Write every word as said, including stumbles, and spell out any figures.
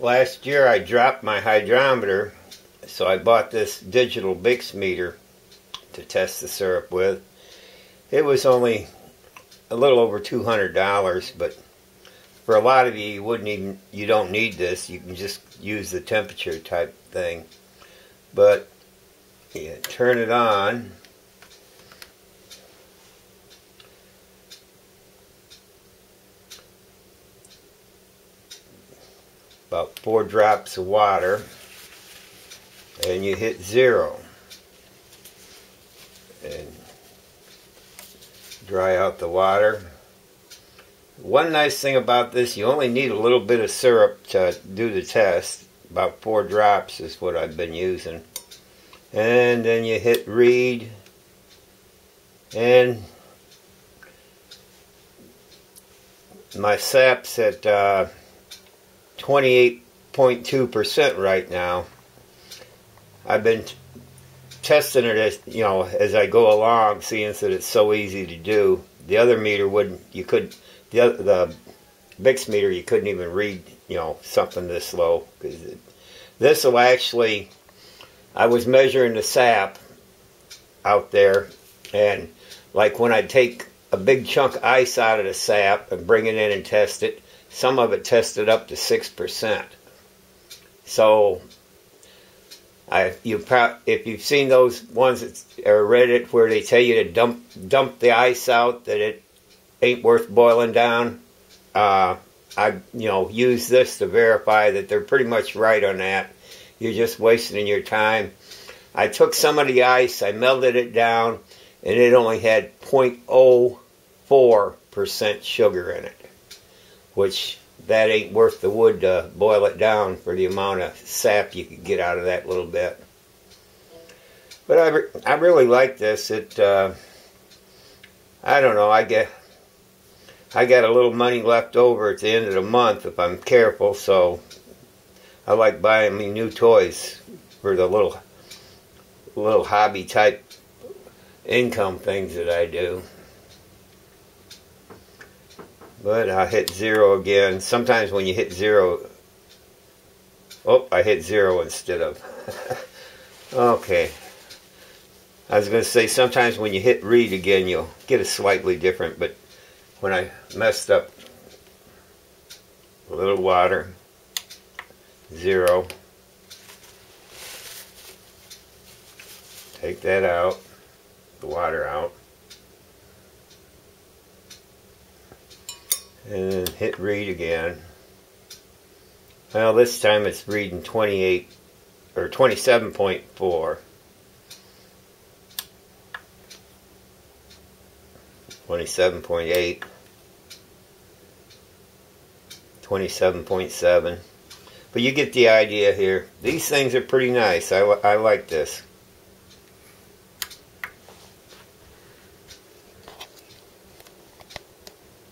Last year I dropped my hydrometer, so I bought this digital Brix meter to test the syrup with. It was only a little over two hundred dollars, but for a lot of you, you wouldn't even, you don't need this. You can just use the temperature type thing. But you turn it on, about four drops of water, and you hit zero and dry out the water. One nice thing about this, you only need a little bit of syrup to do the test. About four drops is what I've been using. And then you hit read, and my sap's at uh, twenty-eight point two percent right now. I've been testing it as, you know, as I go along, seeing that it's so easy to do. The other meter wouldn't, you could, the other, the Brix meter, you couldn't even read, you know, something this low. Because this will actually, I was measuring the sap out there, and like when I take a big chunk of ice out of the sap and bring it in and test it, some of it tested up to six percent. So, I, you pro if you've seen those ones that are read it where they tell you to dump dump the ice out, that it ain't worth boiling down, uh, I you know use this to verify that they're pretty much right on that. You're just wasting your time. I took some of the ice, I melted it down, and it only had zero point zero four percent sugar in it, which that ain't worth the wood to boil it down for the amount of sap you could get out of that little bit. But I, re I really like this. It uh, I don't know. I get I got a little money left over at the end of the month if I'm careful, so I like buying me new toys for the little little hobby type income things that I do. But I hit zero again. Sometimes when you hit zero, oh, I hit zero instead of. Okay. I was going to say sometimes when you hit read again, you'll get a slightly different. But when I messed up, a little water, zero. Take that out, the water out. And then hit read again. Well, this time it's reading twenty-eight or twenty-seven point four. twenty-seven point eight. twenty-seven point seven. But you get the idea here. These things are pretty nice. I, I like this.